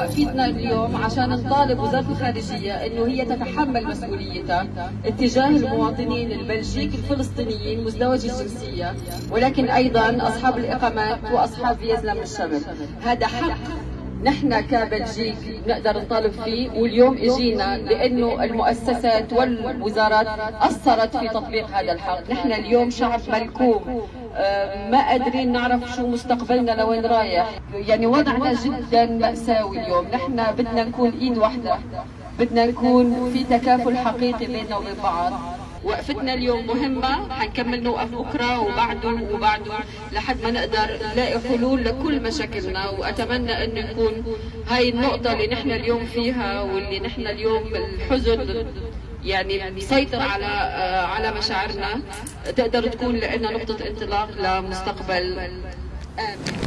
توقفيتنا اليوم عشان نطالب وزارة الخارجية انه هي تتحمل مسؤوليتها اتجاه المواطنين البلجيك الفلسطينيين مزدوجي الجنسية، ولكن ايضا اصحاب الاقامات واصحاب فيزا من الشمل. هذا حق نحن كبلجيك بنقدر نطالب فيه، واليوم اجينا لانه المؤسسات والوزارات قصرت في تطبيق هذا الحق. نحن اليوم شعب ملكوم، ما قادرين نعرف شو مستقبلنا لوين رايح، يعني وضعنا جدا مأساوي اليوم. نحن بدنا نكون ايد واحدة، بدنا نكون في تكافل حقيقي بيننا وبين بعض. وقفتنا اليوم مهمة، حنكمل نوقف بكرة وبعده لحد ما نقدر نلاقي حلول لكل مشاكلنا. وأتمنى أن يكون هاي النقطة اللي نحن اليوم فيها، واللي نحن اليوم الحزن يعني بيسيطر على مشاعرنا، تقدر تكون لنا نقطة انطلاق لمستقبل آمن.